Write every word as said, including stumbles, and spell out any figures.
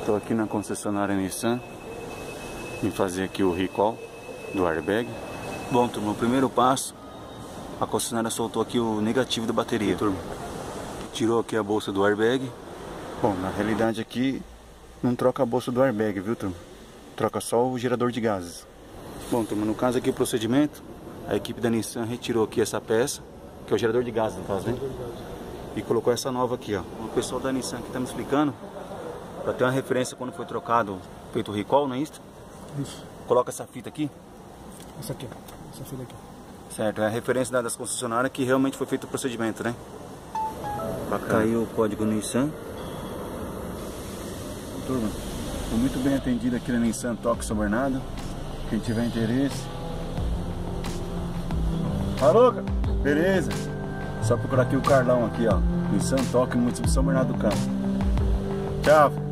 Estou aqui na concessionária Nissan, em fazer aqui o recall do airbag. Bom, turma, o primeiro passo, a concessionária soltou aqui o negativo da bateria. Turma, tirou aqui a bolsa do airbag. Bom, na realidade aqui não troca a bolsa do airbag, viu, turma? Troca só o gerador de gases. Bom, turma, no caso aqui o procedimento, a equipe da Nissan retirou aqui essa peça, que é o gerador de gases, no caso, né? E colocou essa nova aqui, ó. O pessoal da Nissan aqui tá me explicando, pra ter uma referência quando foi trocado, feito o recall, não é isso? Isso. Coloca essa fita aqui. Essa aqui, essa fita aqui. Certo, é a referência das concessionárias que realmente foi feito o procedimento, né? Bacana. Caiu o código Nissan. Turma, foi muito bem atendido aqui na Nissan Tóquio, São Bernardo. Quem tiver interesse... Alô, beleza? Só procurar aqui o Carlão aqui, ó. Nissan Tóquio, município de São Bernardo do Campo. Tchau.